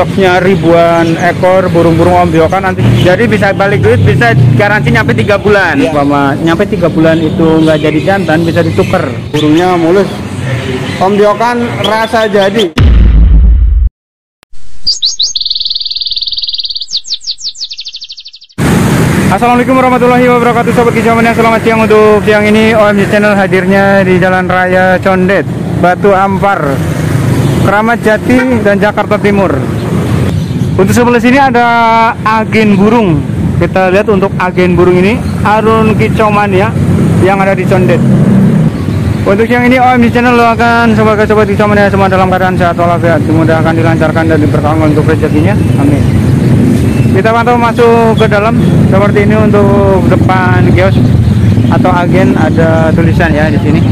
stoknya ribuan ekor burung-burung ombyokan nanti. Jadi bisa balik duit, bisa garansi nyampe 3 bulan. Ya. Mama, nyampe 3 bulan itu nggak jadi jantan, bisa dituker. Burungnya mulus. Ombyokan rasa jadi. Assalamualaikum warahmatullahi wabarakatuh, Sobat Kicau Mania. Selamat siang untuk siang ini. OMJ Channel hadirnya di Jalan Raya Condet, Batu Ampar, Keramat Jati, dan Jakarta Timur. Untuk sebelah sini ada agen burung. Kita lihat untuk agen burung ini, Arun Kicau Mania yang ada di Condet. Untuk siang ini OMJ Channel doakan semoga Sobat Kicau Mania semua dalam keadaan sehat walafiat, dimudahkan, dilancarkan, dan diberkahkan untuk rezekinya. Amin. Kita pantau masuk ke dalam seperti ini. Untuk depan kios atau agen ada tulisan ya di sini.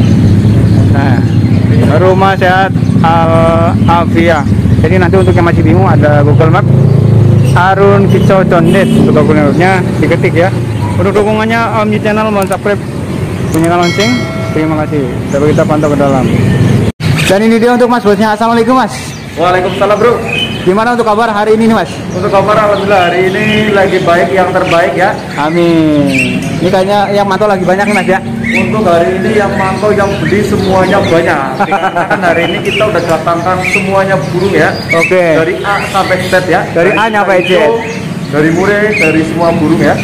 Nah, rumah sehat Al-Afia. Jadi nanti untuk yang masih bingung ada Google Map Arun Kicau Condet, untuk Google Mapnya diketik ya. Untuk dukungannya OMJ Channel mohon subscribe, bunyikan lonceng. Terima kasih. Coba kita pantau ke dalam. Dan ini dia untuk Mas Bosnya. Assalamualaikum Mas. Waalaikumsalam Bro. Gimana untuk kabar hari ini Mas? Untuk kabar alhamdulillah hari ini lagi baik, yang terbaik ya. Amin. Ini kayaknya yang mantau lagi banyak nih Mas ya? Untuk hari ini yang mantau, yang beli semuanya banyak. Karena hari ini kita udah datangkan semuanya burung ya. Oke. Dari A sampai Z ya. Dari A sampai Z. Dari Murai, dari semua burung ya.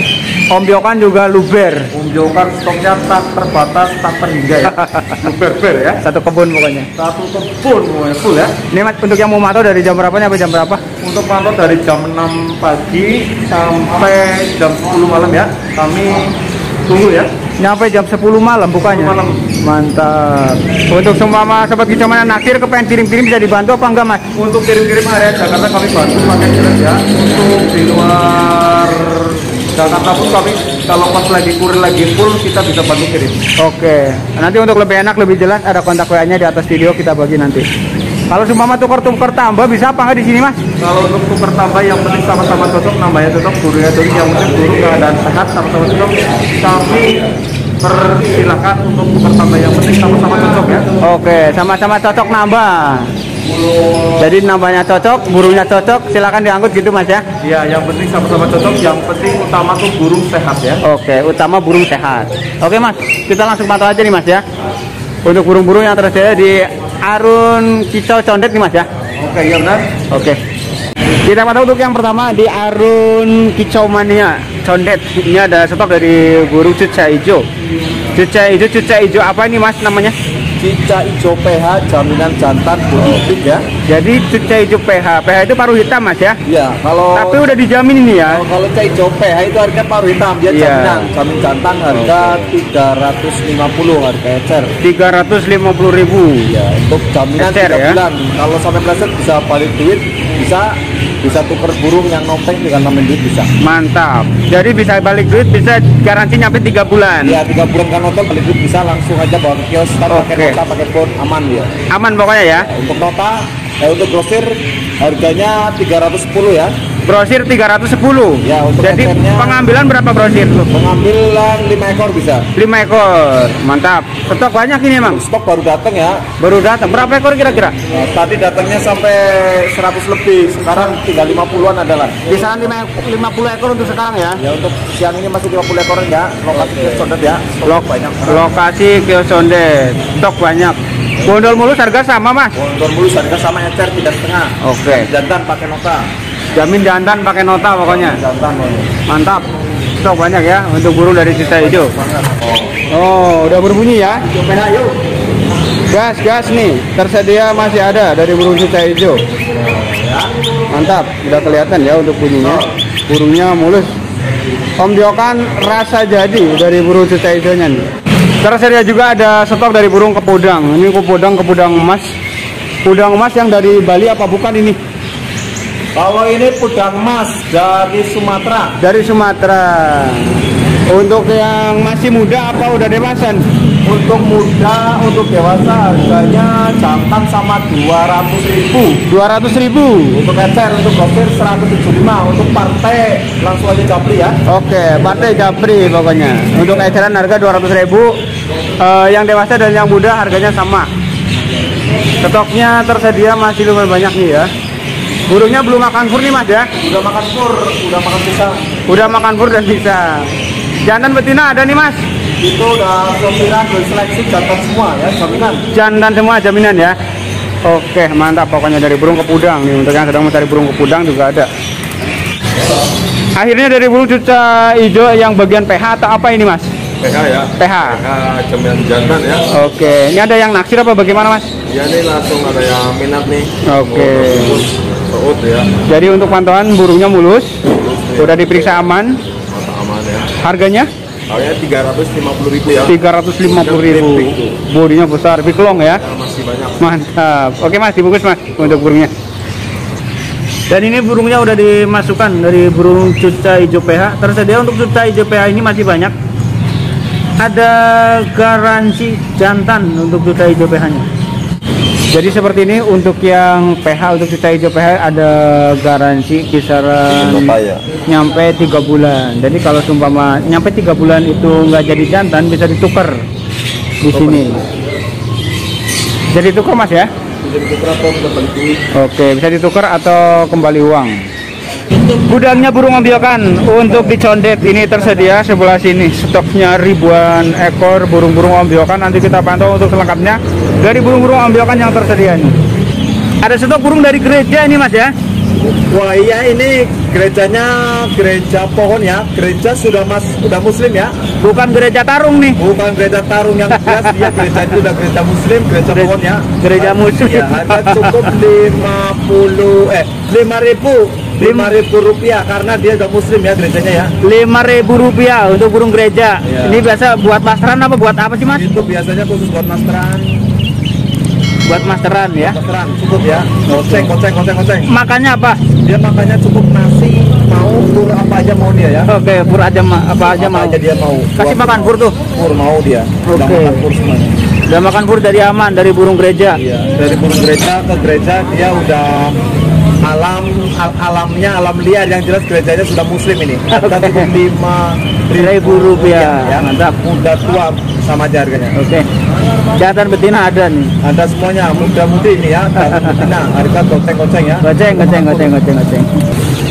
Ombyokan juga luber. Ombyokan stoknya tak terbatas, tak terhingga ya. Luber-ber ya. Satu kebun pokoknya. Satu kebun pokoknya full ya. Ini Mas, untuk yang mau mantau dari jam berapa sampai jam berapa? Untuk mantau dari jam 6 pagi sampai jam 10 malam ya. Kami tunggu ya. Nyampe jam 10 malam bukannya? 10 malam. Mantap. Untuk semua Sobat Kicau Mania naksir kepengen kirim-kirim bisa dibantu apa enggak Mas? Untuk kirim-kirim area Jakarta kami bantu pakai kirim ya. Untuk di luar Jakarta pun kami kalau pas lagi kurir lagi full kita bisa bantu kirim. Oke. Nanti untuk lebih enak lebih jelas ada kontak WA-nya di atas video, kita bagi nanti. Kalau sumpama tukar tambah bisa apa nggak di sini Mas? Kalau untuk tukar tambah yang penting sama-sama cocok, nambahnya cocok, burungnya cocok, yang penting burung keadaan sehat sama-sama cocok. Kami persilahkan untuk tukar tambah yang penting sama-sama cocok ya. Oke, sama-sama cocok nambah. Jadi nambahnya cocok, burungnya cocok, silahkan diangkut gitu Mas ya? Iya, yang penting sama-sama cocok, yang penting utama tuh burung sehat ya. Oke, utama burung sehat. Oke Mas, kita langsung pantau aja nih Mas ya. Untuk burung-burung yang tersedia di Arun Kicau Condet nih Mas ya. Oke, iya benar. Oke. Kita pantau untuk yang pertama di Arun Kicau Mania Condet. Ini ada stok dari burung Cica Ijo. Cica Ijo apa ini Mas namanya? Cica Ijo PH, jaminan jantan burung pink ya. Jadi Cica Ijo PH. PH itu paruh hitam Mas ya? Iya, kalau tapi udah dijamin ini ya. Kalau Cica Ijo PH itu harganya paruh hitam, dia jaminan. Jamin jantan harga 350 harga ecer. 350.000. Iya, untuk jaminan ecer, 3 bulan. Ya? Kalau sampai meleset bisa balik duit, bisa tuker burung yang nopeng dengan nambahin duit bisa. Mantap. Jadi bisa balik duit, bisa garansi nyampe 3 bulan. Iya, 3 bulan kan nopeng balik duit bisa langsung aja bawa ke kios, pakai nota, pakai bon, aman ya. Aman pokoknya ya. Untuk nota, untuk grosir harganya 310 ya. Brosir 310. Ya, untuk jadi pengambilan berapa brosir tuh? Pengambilan 5 ekor bisa. 5 ekor. Mantap. Stok banyak ini, Mang. Stok baru datang ya. Baru datang. Berapa ekor kira-kira? Nah, tadi datangnya sampai 100 lebih. Sekarang tinggal 50-an adalah. Bisa 50 ekor untuk sekarang ya. Ya, untuk siang ini masih 50 ekor ya. Lokasi kios Condet ya. Stok banyak. Lokasi kios Condet. Stok banyak. Bondol mulus harga sama, Mas. Bondol mulus harga sama ecer 3,5. Oke. Jantan pakai nota. Jamin jantan pakai nota pokoknya. Jantan, mantap. Stok banyak ya untuk burung dari Cica Ijo. Oh, udah berbunyi ya. Gas nih. Tersedia masih ada dari burung Cica Ijo. Mantap, udah kelihatan ya untuk bunyinya. Burungnya mulus. Ombyokan rasa jadi dari burung Cica Ijonya nih. Tersedia juga ada stok dari burung Kepodang. Ini Kepodang emas. Kepodang emas yang dari Bali apa bukan ini? Kalau ini pudang emas dari Sumatera. Dari Sumatera. Untuk yang masih muda apa udah dewasan? Untuk muda, untuk dewasa harganya jantan sama 200.000. 200.000. Untuk ecer, untuk gofir 175. Untuk partai langsung aja japri ya. Oke, partai japri pokoknya. Untuk eceran harga 200.000. Yang dewasa dan yang muda harganya sama. Stoknya tersedia masih lumayan banyak nih ya. Burungnya belum makan fur nih Mas ya? Udah makan fur, udah makan sisa. Udah makan fur dan sisa. Jantan betina ada nih Mas? Itu udah jaminan, seleksi jantan semua ya, jaminan. Jantan semua jaminan ya. Oke, mantap pokoknya dari burung kepodang nih. Untuk yang sedang mencari burung kepodang juga ada. Akhirnya dari burung cucak ijo yang bagian PH atau apa ini Mas? PH ya. PH. PH jaminan jantan ya. Oke, ini ada yang naksir apa bagaimana Mas? Ya ini langsung ada yang minat nih. Oke. Mulus, terut ya. Jadi untuk pantauan burungnya mulus. Sudah diperiksa aman. Aman ya. Harganya? Harganya 350.000 ya. 350.000. Bodinya besar, biklong ya. Masih banyak. Mantap. Oke Mas, dibungkus Mas untuk burungnya. Dan ini burungnya udah dimasukkan dari burung cucak ijo PH. Tersedia untuk cucak ijo PH ini masih banyak. Ada garansi jantan untuk cucak ijo PH nya. Jadi seperti ini untuk yang PH, untuk cucak ijo PH ada garansi kisaran nyampe 3 bulan. Jadi kalau sumpama nyampe 3 bulan itu nggak jadi jantan bisa ditukar di sini. Jadi tukar Mas ya? Oke, bisa ditukar atau kembali uang. Gudangnya burung ombyokan untuk di Condet ini tersedia sebelah sini. Stoknya ribuan ekor burung-burung ombyokan. Nanti kita pantau untuk selengkapnya dari burung-burung ombyokan yang tersedia ini. Ada stok burung dari gereja ini Mas ya? Wah iya, ini gerejanya gereja pohon ya. Gereja sudah muslim ya. Bukan gereja tarung nih. Bukan gereja tarung yang jelas. Dia gereja itu udah gereja muslim, gereja pohon ya. Gereja muslim. Ya, ada cukup 5.000 rupiah karena dia udah muslim ya gerejanya ya. 5.000 rupiah untuk burung gereja. Ya. Ini biasa buat masteran apa buat apa sih Mas? Itu biasanya khusus buat masteran. Buat masteran ya. Masteran cukup ya. Goceng. Makannya apa? Dia makannya cukup nasi, mau pur apa aja mau dia ya. Oke, pur aja apa aja mau. Aja dia mau. Kasih makan pur tuh. Pur mau dia. Oke. Udah makan pur dari aman dari burung gereja. Iya, dari burung gereja ke gereja dia udah alam liar yang jelas gerejanya sudah muslim ini. Harga 5.000 rupiah ya, mantap. Muda tua sama aja harganya. Oke. Jantan betina ada nih. Ada semuanya, muda-mudi ini ya. Jantan betina, harga goceng-goceng ya. Goceng.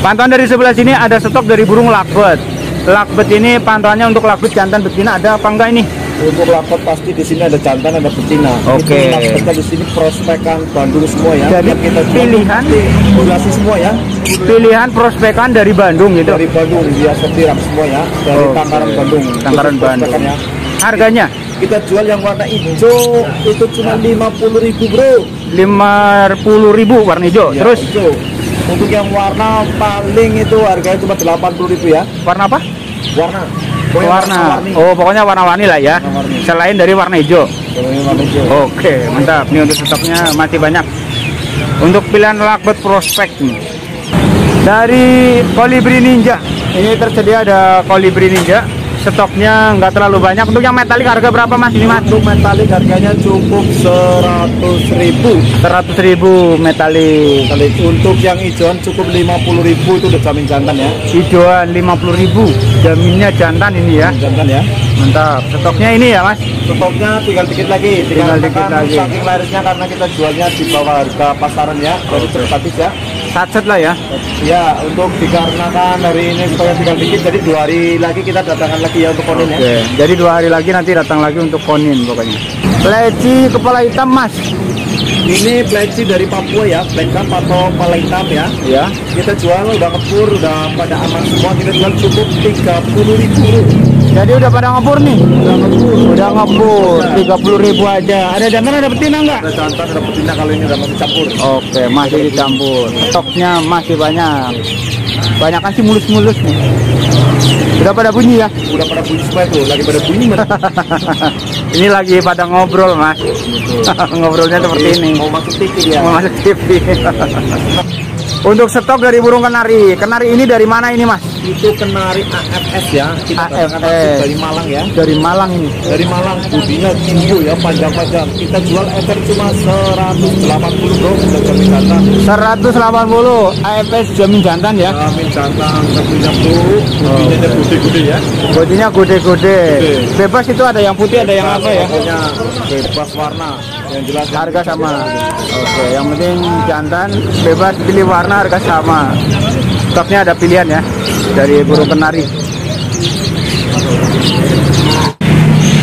Pantauan dari sebelah sini ada stok dari burung lakbet. Lakbet ini pantauannya untuk lakbet jantan betina ada apa enggak ini? Untuk lakbet pasti di sini ada jantan ada betina. Oke. Kita di sini prospekan Bandung semua ya. Jadi kita pilihan populasi semua ya. Pilihan prospekan dari Bandung gitu. Dari Bandung dia setiram semua ya. Dari Tangkaran Bandung. Tangkaran Bandung. Ya. Harganya kita jual yang warna hijau itu cuma 50.000 bro. 50.000 warna hijau. Ya, terus hijau. Untuk yang warna paling itu harganya cuma 80.000 ya. Warna apa? Pokoknya warna-warni lah ya. Selain dari warna hijau. Oke, mantap. Ini untuk stoknya masih banyak. Untuk pilihan lakbet prospek nih. Dari Kolibri Ninja. Ini tersedia ada Kolibri Ninja. Stoknya nggak terlalu banyak. Untuk yang metalik harga berapa Mas? Ini Mas. Untuk metalik harganya cukup 100.000. 100.000 metalik. Untuk yang hijauan cukup 50.000 itu udah jamin jantan ya. Hijauan 50.000. Jaminnya jantan ini ya. Jantan ya. Mantap. Stoknya ini ya Mas. Stoknya tinggal dikit lagi. Tinggal dikit lagi. Saking larisnya karena kita jualnya di bawah harga pasaran ya. Jadi terbatas ya. Satset lah ya. Ya, untuk dikarenakan hari ini supaya tinggal dikit, jadi 2 hari lagi kita datangkan lagi ya untuk konin. Oke. Ya. Jadi 2 hari lagi nanti datang lagi untuk konin pokoknya. Pleci kepala hitam Mas. Ini pleci dari Papua ya, plekam atau kepala hitam ya. Ya. Kita jual udah ngepur, udah pada aman semua. Kita jual cukup 30.000. Jadi udah pada ngepur nih. Udah ngepur 30.000 aja. Ada jantan ada betina enggak? Ada jantan ada betina, kalau ini udah masih campur. Oke, masih dicampur. Stoknya masih banyak. Banyak kan sih mulus-mulus nih. Udah pada bunyi ya? Udah pada bunyi semua tuh, lagi pada bunyi. Ini lagi pada ngobrol Mas. Ngobrolnya seperti ini. Mau masuk TV ya? Mau masuk TV. Untuk stok dari burung kenari. Kenari ini dari mana ini Mas? itu kenari AFS ya, kita AFS dari Malang ya. Dari Malang ini. Dari Malang, budinya jumbo ya, panjang-panjang. Kita jual ecer cuma 180 bro, untuk jamin jantan. 180 AFS jamin jantan ya. Jamin jantan, tentunya bro. Budinya gede-gede ya. Budinya gede-gede. Bebas itu ada yang putih, ada yang apa ya? Bebas warna. Yang jelas harga sama. Oke, yang penting jantan bebas pilih warna, harga sama. Stoknya ada pilihan ya dari burung kenari.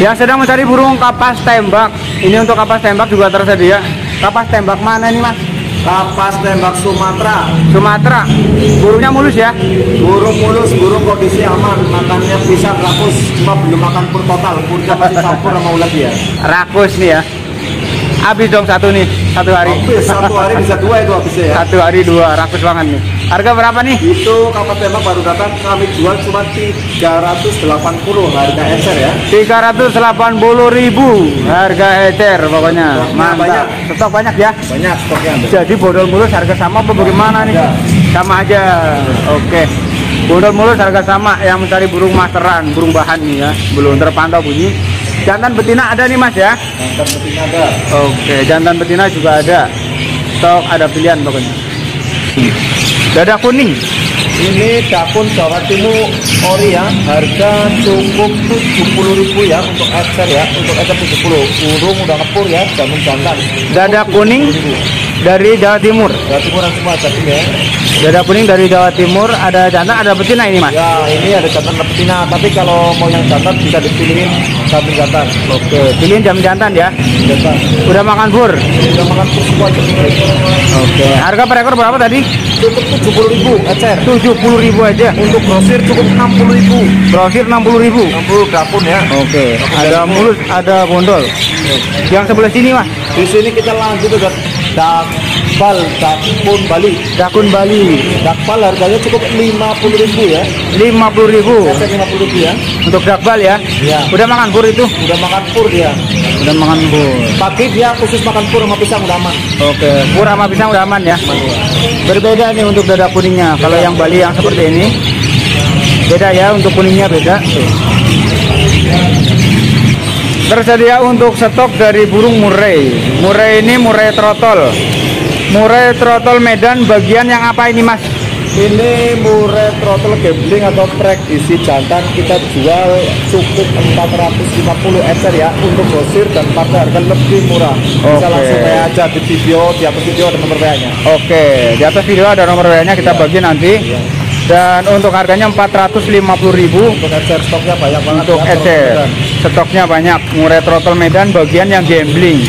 Yang sedang mencari burung kapas tembak, ini untuk kapas tembak juga tersedia. Kapas tembak mana ini mas? Kapas tembak Sumatera. Sumatera. Burungnya mulus ya? Burung mulus, burung kondisi aman, makannya bisa rakus, cuma belum makan pur total, purnya masih campur sama ulat ya. Rakus nih ya. Habis dong satu nih, satu hari. Habis, satu hari bisa dua itu habisnya ya. Satu hari dua, rakus banget nih. Harga berapa nih? Itu kapas tembak baru datang kami jual cuma 380 harga ecer ya. 380.000 harga ecer pokoknya. Stoknya mantap. Banyak. Stok banyak ya? Banyak stoknya. Jadi bondol mulus harga sama apa bagaimana nih? Ya. Sama aja. Oke. Bondol mulus harga sama yang mencari burung masteran, burung bahan nih ya. Belum terpantau bunyi. Jantan betina ada nih mas ya? Jantan betina ada. Oke, jantan betina juga ada. Stok ada pilihan pokoknya. Dada kuning. Ini dakun Jawa Timur ori ya. Harga cukup 70.000 ya untuk ecer ya. Untuk ecer 70. Burung udah kepur ya, jamin jantan. Dada kuning dari Jawa Timur. Jawa Timur semua jadi ya. Dada kuning dari Jawa Timur, ada jantan, ada betina ini mas? Ya, ini ada jantan, ada betina. Tapi kalau mau yang jantan bisa dipilihin jamin jantan. Oke, pilihin jamin jantan ya. Jantan. Udah makan bur? Udah makan bur semua. Oke, harga per ekor berapa tadi? Cukup 70.000 ecer. 70.000 aja. Untuk grosir cukup 60.000. Grosir 60.000. 60 dakun ya. Oke. Ada mulus, ada bondol. Yang sebelah sini mas? Di sini kita lanjut udah dakun Bali. Dakun Bali. Dakbal harganya cukup 50.000 ya. 50.000. Ecer 50.000 ya. Untuk dakbal ya. Iya. Udah makan pur itu? Udah makan pur dia. Udah makan pur. Pagi dia khusus makan pur sama pisang udah aman. Oke. Pur sama pisang udah aman ya. Berbeda nih untuk dada kuningnya. Kalau yang Bali yang seperti ini beda ya, untuk kuningnya beda. Tersedia untuk stok dari burung murai. Murai ini murai trotol. Murai trotol Medan bagian yang apa ini mas? Ini murai trotol gambling atau track isi jantan kita jual cukup 450 ecer ya. Untuk grosir dan pada harga lebih murah. Bisa okay. Langsung WA aja di video, di atas video ada nomor WA-nya. Oke, okay. Di atas video ada nomor WA-nya kita bagi nanti. Iya. Dan untuk harganya 450.000. Untuk ecer stoknya banyak banget. Untuk ecer stoknya banyak. Murai trotol Medan bagian yang gambling.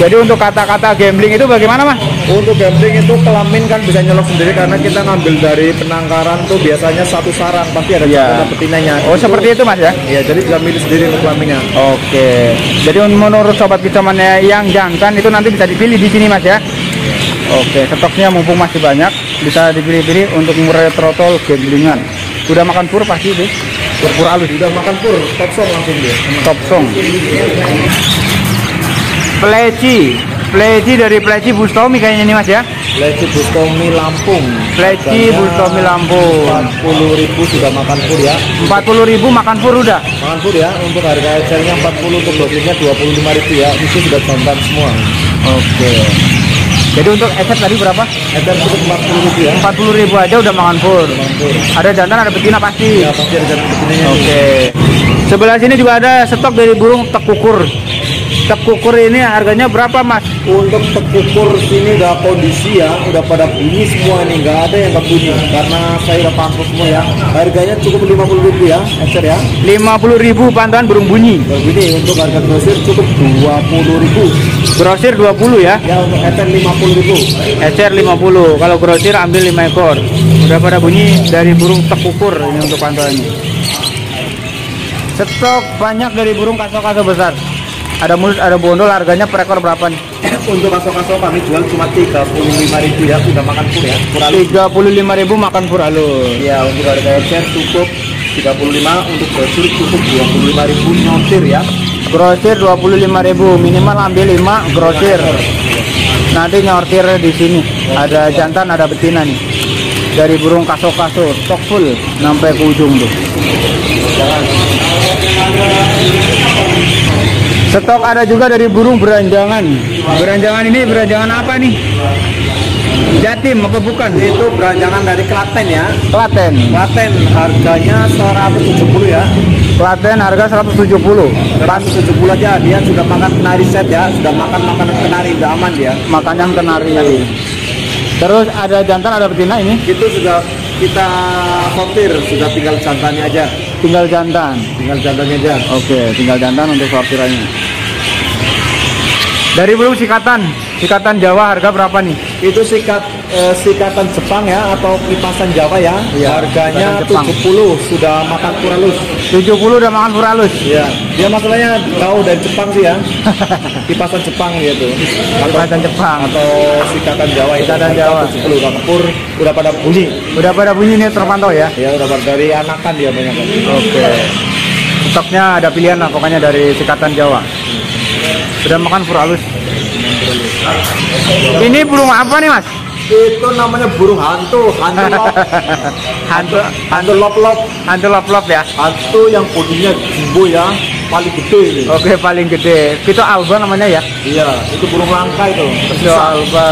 Jadi untuk kata-kata gambling itu bagaimana mas? Untuk gambling itu kelamin kan bisa nyelok sendiri karena kita ngambil dari penangkaran tuh biasanya satu sarang pasti ada yeah. Kata betinanya. Oh itu, seperti itu mas ya? Iya, jadi bisa milih sendiri untuk kelaminnya. Oke. Okay. Jadi menurut sobat kicau mania yang jantan itu nanti bisa dipilih di sini mas ya. Oke, okay. Stoknya mumpung masih banyak bisa dipilih-pilih untuk murai trotol gamblingan. Udah makan pur pasti deh. Pur halus udah makan pur, top song langsung dia. Top song. Pleci, pleci dari Pleci Bustomi kayaknya ini mas ya. Pleci Bustomi Lampung. Pleci Bustomi Lampung. 40.000 sudah makan pur ya. 40.000 makan pur udah. Makan pur ya. Untuk harga ecernya 40, untuk grosirnya 25.000 ya. Itu sudah jantan semua. Oke. Jadi untuk ecer tadi berapa? Ecer cukup 40.000 ya. 40.000 aja udah makan pur. Ada jantan, ada betina pasti. Ya, pasti ada jantan betinanya. Oke. Sebelah sini juga ada stok dari burung tekukur. Tekukur ini harganya berapa mas? Untuk tekukur sini udah kondisi ya, udah pada bunyi semua ini, nggak ada yang berbunyi karena saya udah pantau semua ya. Harganya cukup 50.000 ya, ecer ya. 50.000 pantauan burung bunyi. Begini untuk harga grosir cukup 20.000. Grosir 20 ya? Ya untuk ecer 50.000. Ecer 50. Kalau grosir ambil 5 ekor. Udah pada bunyi dari burung tekukur ini untuk pantauannya. Stok banyak dari burung kaso-kaso besar. Ada mulus, ada bondol, harganya per ekor berapa nih? Untuk kaso-kaso kami jual cuma 35.000 ya, sudah makan pur ya. 35.000 makan pur halus. Iya, untuk harga ecer cukup 35, untuk grosir cukup 25.000 nyotir ya. Grosir 25.000, minimal ambil 5 grosir. Nanti nyortir di sini. Ada jantan, ada betina nih. dari burung kaso-kaso stok full sampai ke ujung tuh. Stok ada juga dari burung beranjangan. Beranjangan ini beranjangan apa nih? Jatim apa bukan? Itu beranjangan dari Klaten ya. Klaten. Klaten harganya 170 ya. Klaten harga 170. 170 aja, dia sudah makan kenari set ya, sudah makan makanan kenari, udah aman dia. Makannya kenari. Terus ada jantan, ada betina ini? Itu sudah kita sortir, sudah tinggal jantannya aja. Tinggal jantan. Tinggal jantannya aja. Oke, tinggal jantan untuk sortirannya. Dari burung sikatan, sikatan Jawa harga berapa nih? Itu sikatan Jepang ya, atau kipasan Jawa ya. Ya, harganya 70, sudah makan puralus. 70 udah makan puralus. Iya. Ya masalahnya jauh dari Jepang sih ya. Kipasan Jepang gitu. Kipasan Jepang atau sikatan Jawa itu. Sikatan Jawa. 70 udah pur, udah pada bunyi. Udah pada bunyi nih terpantau ya. Iya, udah dari anakan dia banyak. Oke. Stoknya ada pilihan lah pokoknya dari sikatan Jawa. Udah makan puralus. Ini burung apa nih mas? Itu namanya burung hantu, hantu lop. Hantu lop-lop. Hantu lop-lop ya. Hantu yang bodinya jumbo ya, paling gede ini. Oke, paling gede. Itu Alba namanya ya? Iya, itu burung langka itu. Itu Alba.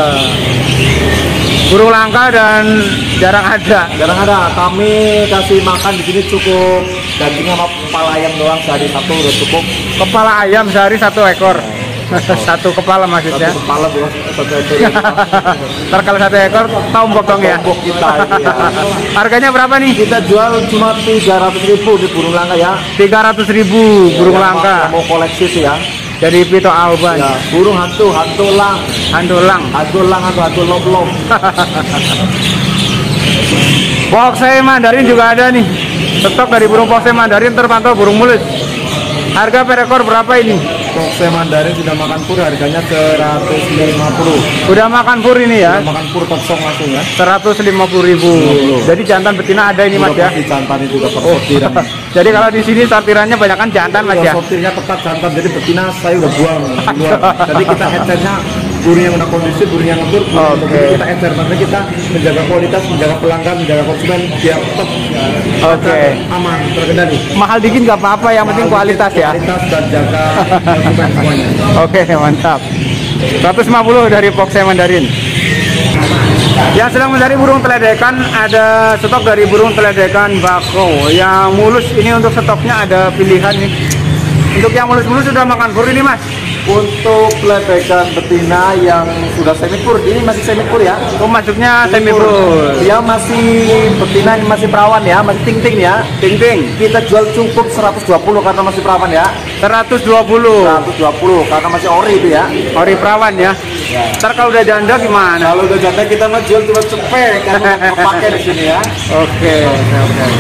Burung langka dan jarang ada. Jarang ada. Kami kasih makan di sini cukup daging sama kepala ayam doang sehari satu udah cukup. Kepala ayam sehari satu ekor. Satu kepala maksudnya. Satu kepala bukan satu ekor. Ntar kalau satu ekor tahu potong ya. Kita, ya. Harganya berapa nih? Kita jual cuma 300.000 di burung langka ya. 300.000 ya, burung langka. Mau koleksi sih ya. Dari Pito Alba ya, burung hantu, hantu lang, hantu lop-lop. Poksai Mandarin juga ada nih. Stok dari burung poksai Mandarin terpantau burung mulut. Harga per ekor berapa ini? Poksai Mandarin sudah makan pur, harganya 150. Udah makan pur ini ya? Sudah makan pur kosong langsung ya. 150.000. Jadi jantan betina ada ini mas ya? Jantan itu udah persortiran. Jadi kalau di sini sortirannya banyak kan jantan mas ya? Sortirnya tetap jantan, jadi betina saya udah buang. Jadi kita headsetnya burung yang udah kondisi, burung yang ngetur, burung kita encer, makanya kita menjaga kualitas, menjaga pelanggan, menjaga konsumen, biar tetap aman, terkendali. Mahal dikit nggak apa-apa, yang penting kualitas ya. Kualitas dan jaga konsumen semuanya. Oke, mantap. 150 dari Poksai Mandarin. Yang sedang mencari burung teledekan, ada stok dari burung teledekan bako. Yang mulus ini untuk stoknya ada pilihan nih. Untuk yang mulus-mulus sudah makan pur ini mas. Untuk teledekan betina yang sudah semipur, ini masih semipur ya? Oh masuknya semipur. Dia masih betina, ini masih perawan ya, masih ting-ting ya. Ting-ting. Kita jual cukup 120 karena masih perawan ya. 120 karena masih ori itu ya. Ori perawan ya. Ntar kalau udah janda gimana? Kalau udah janda kita mau jual cuma cepet karena pakai di sini ya. Oke.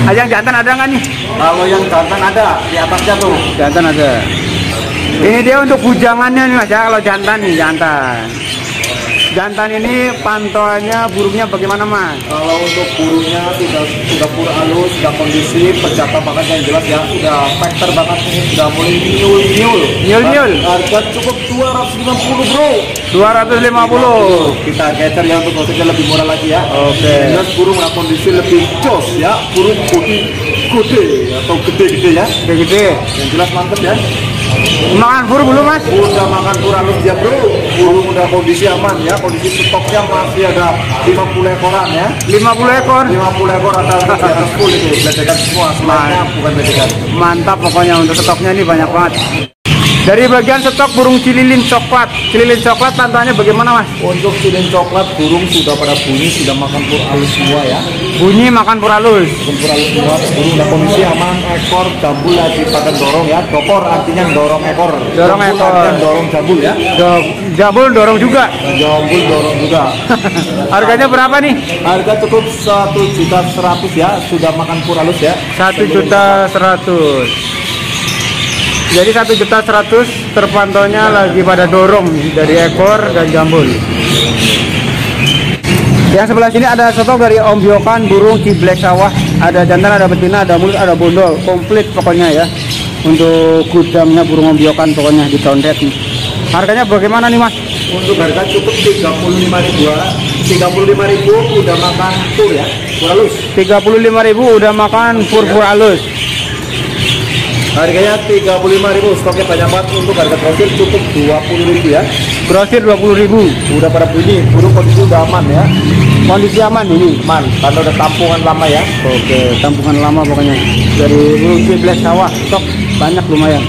Yang jantan ada nggak nih? Kalau yang jantan ada di atasnya tuh. Jantan ada. Ini dia untuk bujangannya nih mas ya, kalau jantan nih, jantan. Jantan ini pantauannya burungnya bagaimana mas? Kalau untuk burungnya sudah pur halus, sudah kondisi, percata makan yang jelas ya, sudah factor banget ini, sudah mulai nyul-nyul. Nyul-nyul? Harga cukup 250 bro. 250. Kita geser ya untuk kosongnya lebih murah lagi ya. Oke. Jelas burung dalam kondisi lebih jos ya, burung putih gede atau gede-gede ya. Gede-gede. Yang jelas mantep ya. Makan burung belum mas? Udah makan kurang lebih ya bro. Burung udah kondisi aman ya. Kondisi stoknya masih ada 50 ekoran ya. 50 ekor? 50 ekor ada di atas full itu. Beledekan semua, semuanya bukan beledekan. Mantap pokoknya untuk stoknya ini banyak banget. Dari bagian stok burung cililin coklat. Cililin coklat tantangannya bagaimana mas? Untuk cililin coklat burung sudah pada bunyi, sudah makan pur halus semua ya. Bunyi makan pur halus. Makan pur halus semua, burung udah kondisi aman, ekor jambul lagi pada dorong ya. Dokor artinya dorong ekor. Dorong jambul, ekor. Dorong jambul ya. Jambul dorong juga. Jambul dorong juga. Harganya berapa nih? Harga cukup 1.100.000 ya, sudah makan pur halus ya. 1.100.000. Jadi 1.100.000 terpantaunya lagi pada dorong dari ekor dan jambul. Yang sebelah sini ada stok dari Ombyokan burung Ciblek Sawah. Ada jantan, ada betina, ada mulut, ada bondol. Komplit pokoknya ya. Untuk gudangnya burung Ombyokan pokoknya di Condet nih. Harganya bagaimana nih mas? Untuk harga cukup 35.000. 35.000 udah makan pur ya, pur halus. 35.000 udah makan pur halus. Harganya 35.000, stoknya banyak banget. Untuk harga grosir cukup 20.000 ya. Grosir 20.000. Udah pada bunyi, burung kondisi udah aman ya. Kondisi aman ini, aman. Karena udah tampungan lama ya. Oke, tampungan lama pokoknya. Dari Ciblek Sawah, stok banyak lumayan.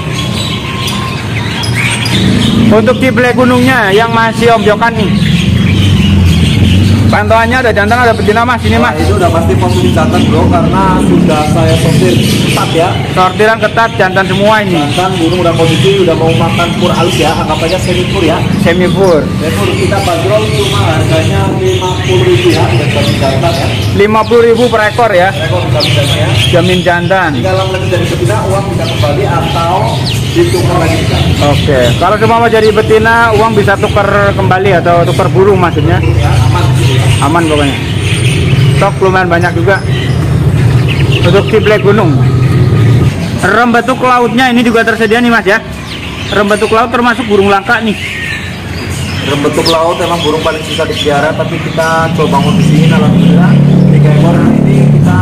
Untuk Ciblek Gunungnya yang masih Ombyokan nih. Pantauannya ada jantan, ada betina mas, ini mas. Itu udah pasti posisi jantan bro, karena sudah saya sortir ketat ya. Sortiran ketat, jantan semua ini. Jantan, burung udah posisi, udah mau makan pur halus ya, anggapannya semi pur ya. Semi pur. Jadi kita bandrol cuma harganya 50.000 ya, udah jamin jantan ya. 50.000 per ekor ya. Ekor jamin jantan ya. Jamin jantan. Jika lagi dari betina, uang bisa kembali atau ditukar lagi bisa. Oke, kalau cuma mau jadi betina, uang bisa tukar kembali atau tukar burung maksudnya. Ya, aman. Aman pokoknya, stok lumayan banyak juga untuk Ciblek Gunung. Rembatuk lautnya ini juga tersedia nih mas ya. Rembatuk laut termasuk burung langka nih. Rembatuk laut emang burung paling susah dipelihara, tapi kita coba bangun di sini alhamdulillah 3 ekor ini kita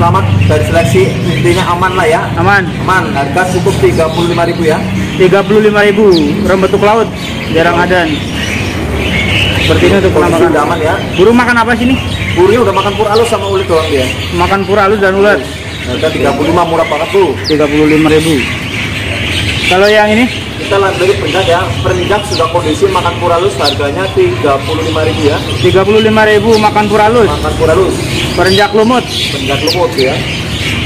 selamat dari seleksi, intinya aman lah ya. Aman. Harga cukup 35.000 ya. 35.000 rembatuk laut jarang ada nih. Seperti ini untuk penambahan aman ya. Burung makan apa sih nih? Burungnya udah makan pur halus sama ulet doang dia. Makan pur halus dan ulet. Harga 35 murah banget tuh. 35.000. Kalau yang ini? Kita lanjut dari Perenjak ya. Perenjak sudah kondisi makan pur halus, harganya 35.000 ya. 35.000 makan pur halus. Makan pur halus. Perenjak lumut. Perenjak lumut ya.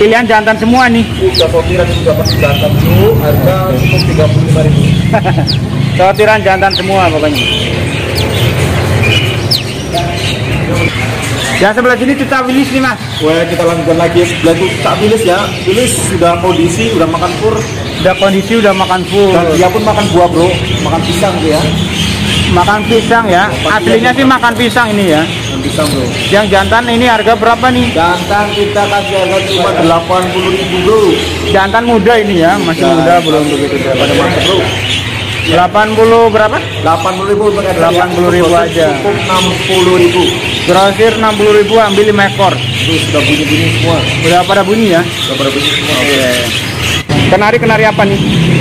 Pilihan jantan semua nih. Udah sortiran juga pasti jantan dulu. Harga cukup 35.000. Sortiran jantan semua pokoknya. Ya sebelah sini Stabilis nih mas. Wah, kita lanjutkan lagi sebelah itu Stabilis ya. Stabilis sudah kondisi, udah makan pur. Udah kondisi, udah makan pur. Dan dia pun makan buah bro, makan pisang dia. Makan pisang ya. Aslinya sih makan pisang ini ya. Makan pisang bro. Yang jantan ini harga berapa nih? Jantan kita kasih harga cuma 80.000 bro. Jantan muda ini ya, masih muda belum begitu pada mantap bro. 80 berapa? 80.000 untuk 80.000 aja. 60.000. Grosir 60.000, ambil 5 ekor. Terus sudah bunyi semua. Sudah pada bunyi ya? Sudah pada bunyi semua. Oke. Kenari apa nih?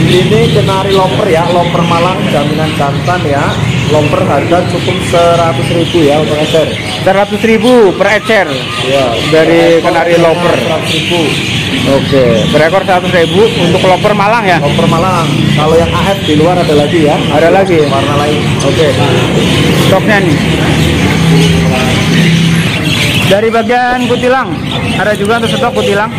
Ini kenari loper ya, loper Malang jaminan jantan ya. Loper harga cukup 100.000 ya untuk ecer. 100.000 per ecer. Iya, dari kenari loper. 100.000. Oke, berekor 100.000 untuk loper Malang ya. Loper Malang. Kalau yang AF di luar ada lagi ya. Ada lagi. Warna lain. Oke. Stoknya nih. Dari bagian Kutilang ada juga untuk stok Kutilang.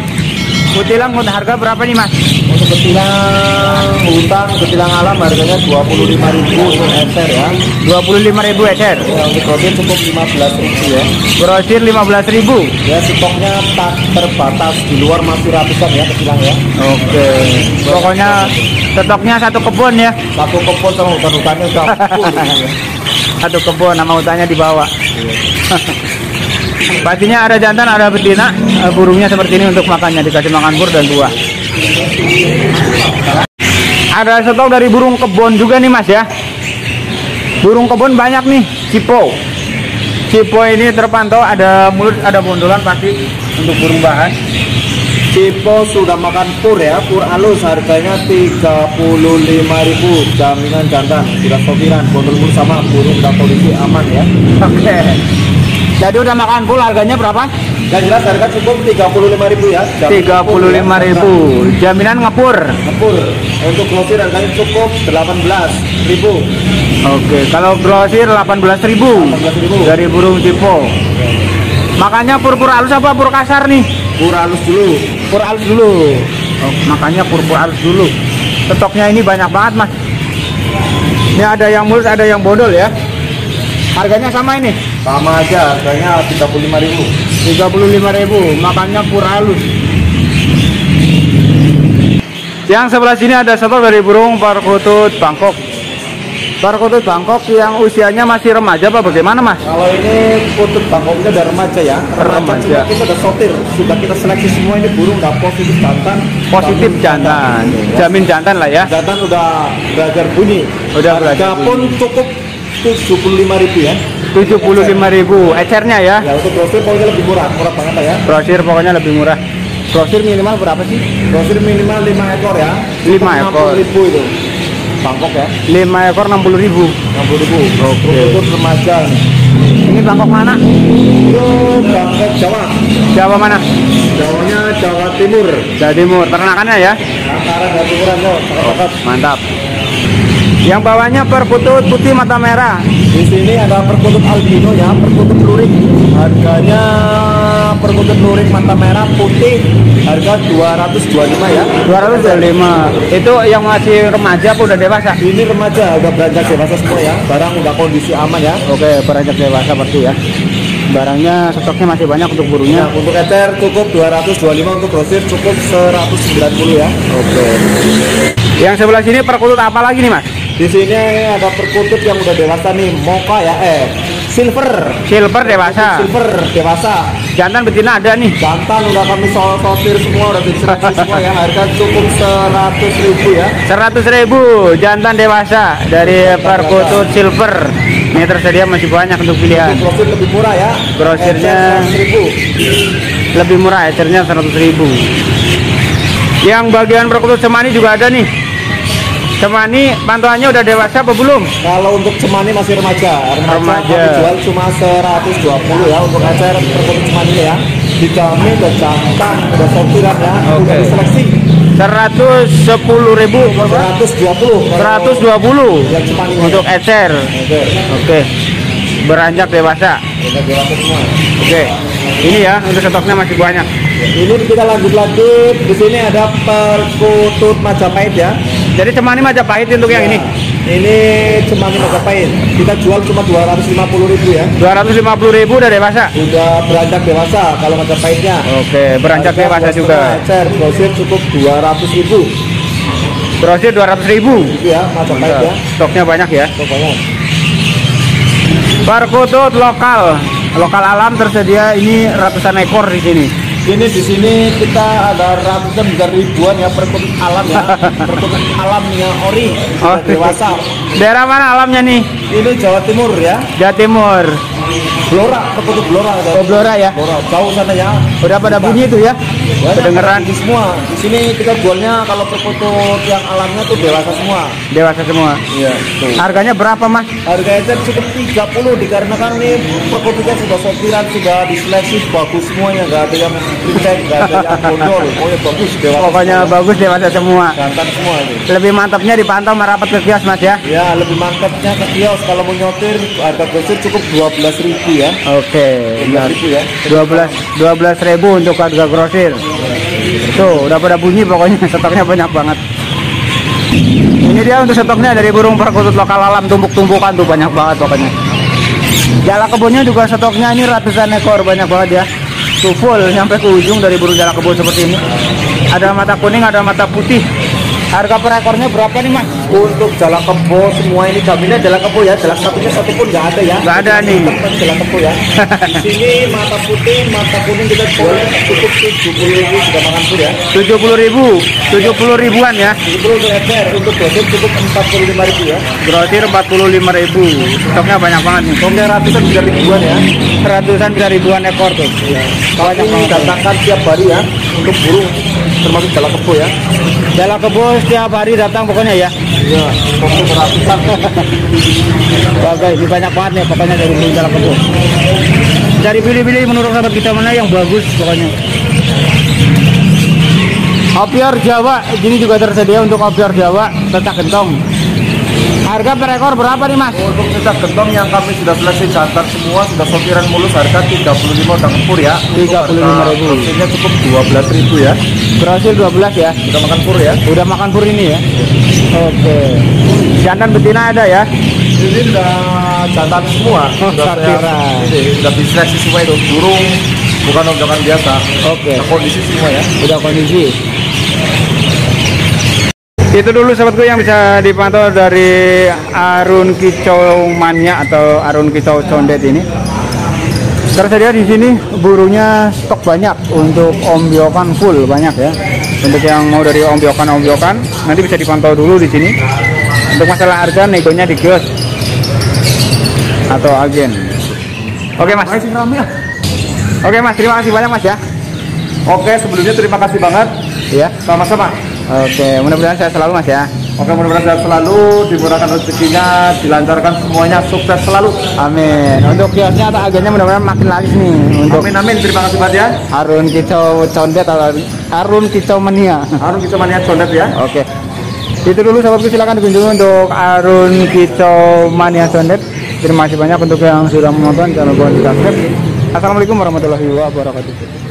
Kutilang untuk harga berapa nih mas? Untuk Kutilang hutan, Kutilang alam harganya 25.000 untuk ecer ya. 25.000 ecer. Ya, untuk grosir cukup 15.000 ya. Grosir 15.000. Ya, stoknya tak terbatas, di luar masih ratusan ya Kutilang ya. Oke. Pokoknya stoknya satu kebun ya. Satu kebun sama hutan-hutannya udah full. Satu kebun sama hutannya dibawa. Pastinya ada jantan, ada betina. Burungnya seperti ini untuk makannya, dikasih makan pur dan buah. Ada stok dari burung kebun juga nih mas ya. Burung kebun banyak nih. Cipo. Cipo ini terpantau ada mulut, ada bondolan pasti untuk burung bahan. Cipo sudah makan pur ya, pur halus, harganya 35.000, jaminan jantan, sudah sopiran, bondol pur sama burung dan polisi aman ya. Oke. Jadi udah makan pur, harganya berapa? Yang jelas harga cukup 35.000 ya. 35.000. Jaminan ngepur. Ngepur. Untuk grosir harganya cukup 18.000. Oke, kalau grosir 18.000. 18.000 dari burung Cipo. Makanya pur-pur halus apa pur kasar nih? Pur halus dulu. Pur halus dulu. Oh, makanya pur-pur halus dulu. Stoknya ini banyak banget, mas. Ini ada yang mulus, ada yang bondol ya. Harganya sama ini? Sama aja, harganya 35.000. 35.000, makannya pur halus. Yang sebelah sini ada stok dari burung perkutut Bangkok. Perkutut Bangkok yang usianya masih remaja apa bagaimana mas? Kalau ini kutut Bangkoknya udah remaja ya. Remaja. Kita udah sortir, sudah kita seleksi semua, ini burung udah positif jantan. Positif jantan. Jamin jantan lah ya. Jantan udah belajar bunyi. Udah belajar bunyi. Harga pun cukup 75.000 ya. 75.000 ecernya ya. Ya untuk brosir pokoknya lebih murah, murah banget ya. Brosir pokoknya lebih murah. Brosir minimal berapa sih? Brosir minimal 5 ekor ya. 5 ekor. 60.000 itu. Bangkok ya. 5 ekor 60.000. 60.000. Oke. Untuk remaja. Ini Bangkok mana? Itu Bangkok Jawa. Jawa mana? Jawanya Jawa Timur. Jawa Timur. Ternakannya ya? Antara Jawa Timuran loh. Mantap. Yang bawahnya perkutut putih mata merah. Di sini ada perkutut albino ya, perkutut lurik. Harganya perkutut lurik mata merah putih harga 225 ya. 225. Itu yang masih remaja apa udah dewasa? Ini remaja, udah beranjak dewasa semua ya. Barang udah kondisi aman ya. Oke, beranjak dewasa pasti ya. Barangnya stoknya masih banyak untuk burunya. Nah, untuk ecer cukup 225, untuk grosir cukup 190 ya. Oke. Yang sebelah sini perkutut apa lagi nih, Mas? Di sini ada perkutut yang udah dewasa nih, mocha ya, silver dewasa. Silver dewasa. Jantan betina ada nih. Jantan udah kami sortir semua, udah diseleksi semua ya. Harga cukup 100.000 ya. 100.000 jantan dewasa dari perkutut silver. Ini tersedia masih banyak untuk pilihan. Brosir lebih murah ya. Brosirnya lebih murah, ecernya 100.000. Yang bagian perkutut cemani juga ada nih. Cemani pantuannya udah dewasa apa belum? Kalau untuk cemani masih remaja. Kami jual cuma 120 ya untuk ecer perkutut cemani ya. Dijamin udah jantan, udah sortiran ya. Okay. Udah diseleksi. 110.000, 120 untuk ecer. Oke. Beranjak dewasa. Oke. Ini ya untuk stoknya masih banyak. Ini kita lanjut. Di sini ada perkutut Majapahit ya. Jadi cemani Majapahit untuk yang ini. Ini cemani Majapahit. Kita jual cuma 250.000 ya. 250.000 udah dewasa. Udah beranjak dewasa kalau Majapahitnya. Oke, beranjak dewasa juga. Ecer brosir cukup 200.000. Brosir 200.000. Iya, Majapahit ya. Stoknya banyak ya. Stok banyak. Perkutut lokal alam tersedia ini ratusan ekor di sini. Ini di sini kita ada ratusan hingga ribuan ya perkutut alam ya. Perkutut alam yang ori dewasa. Daerah mana alamnya nih? Ini Jawa Timur ya. Jawa Timur. Blora, perkutut Blora. Oh, Blora ya. Blora, jauh sana ya. Udah pada bunyi itu ya. Kedengeran semua. Di sini kita jualnya kalau perkutut yang alamnya tuh dewasa semua. Dewasa semua. Iya. Harganya berapa, Mas? Harganya cukup 30 dikarenakan nih perkututnya sudah sortiran, sudah diseleksi bagus semuanya, enggak ada yang kritik, enggak ada yang bondol. Pokoknya bagus dewasa. Pokoknya bagus dewasa semua. Jantan semua ini. Lebih mantapnya dipantau merapat ke kios, Mas ya. Ya, lebih mantapnya ke kios kalau mau nyotir harga grosir cukup 12.000 ya. Oke. 12.000 ya. 12.000 untuk harga grosir. Tuh, udah pada bunyi pokoknya, stoknya banyak banget. Ini dia untuk stoknya dari burung perkutut lokal alam, tumpuk-tumpukan tuh banyak banget pokoknya. Jala kebunnya juga stoknya ini ratusan ekor, banyak banget ya. Tuh full sampai ke ujung dari burung jala kebun seperti ini. Ada mata kuning, ada mata putih. Harga per ekornya berapa nih, Mas? Untuk jala kebo semua ini jaminnya jala kebo ya, jala satunya satu pun nggak ada ya. Nggak ada nih. Jala kebo ya. Di sini mata putih, mata kuning kita jual cukup 70.000 sudah makan tuh ya. 70.000, 70 ribuan ya. 70 untuk ecer, untuk grosir cukup 45.000 ya. Grosir 45.000. Stoknya banyak banget nih. Stoknya ratusan hingga ribuan ya. Ratusan hingga ribuan ekor tuh. Iya. Kalau yang didatangkan tiap hari ya, untuk burung termasuk jala kebo ya. Jala kebo setiap hari datang pokoknya ya. Iya, pokoknya beratusan. Bagai, banyak banget nih pokoknya dari burung jala kebo. Dari pilih-pilih menurut sahabat kita mana yang bagus pokoknya. Opior Jawa, ini juga tersedia untuk opior Jawa, tetak gentong. Harga per ekor berapa nih, Mas? Untuk tetak gentong yang kami sudah seleksi jantan semua, sudah sortiran mulus, harga 35 udah ngepur ya. 35.000. Grosirnya cukup 12.000 ya. Grosir 12 ya. Udah makan pur ya. Udah makan pur ini ya. Oke. Jantan betina ada ya. Ini udah jantan semua. Sortiran. Udah diseleksi semua itu, burung bukan ombyokan biasa. Oke. Udah kondisi semua ya. Udah kondisi. Itu dulu sahabatku yang bisa dipantau dari Arun Kicau Mania atau Arun Kicau Condet ini. Tersedia di sini burungnya stok banyak, untuk Ombyokan full banyak ya. Untuk yang mau dari Ombyokan nanti bisa dipantau dulu di sini. Untuk masalah harga negonya di kios atau agen. Oke Mas. Oke Mas, terima kasih banyak Mas ya. Oke, sebelumnya terima kasih banget. Iya. Sama-sama. Oke, mudah-mudahan sehat selalu Mas ya. Oke, mudah-mudahan sehat selalu, dimurahkan rezekinya, dilancarkan semuanya, sukses selalu. Amin. Untuk kiosnya atau agennya mudah-mudahan makin laris nih. Untuk... Amin amin. Terima kasih banyak ya. Arun Kicau Condet atau Arun Kicau Mania. Arun Kicau Mania Condet ya. Oke. Itu dulu sahabatku, silakan dikunjungi untuk Arun Kicau Mania Condet. Terima kasih banyak untuk yang sudah menonton, jangan lupa di subscribe. Assalamualaikum warahmatullahi wabarakatuh.